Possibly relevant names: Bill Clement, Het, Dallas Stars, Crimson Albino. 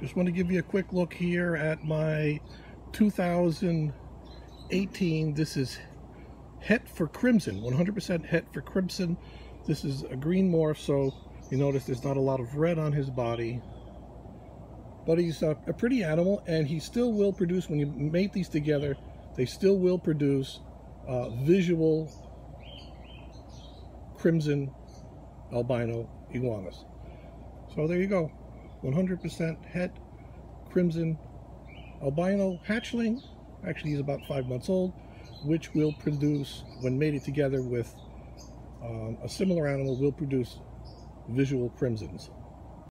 Just want to give you a quick look here at my 2018. This is Het for Crimson, 100% Het for Crimson. This is a green morph, so you notice there's not a lot of red on his body. But he's a pretty animal, and he still will produce, when you mate these together, they still will produce visual Crimson Albino iguanas. So there you go. 100% Het Crimson Albino hatchling. Actually, he's about 5 months old, which will produce, when mated together with a similar animal, will produce visual crimsons.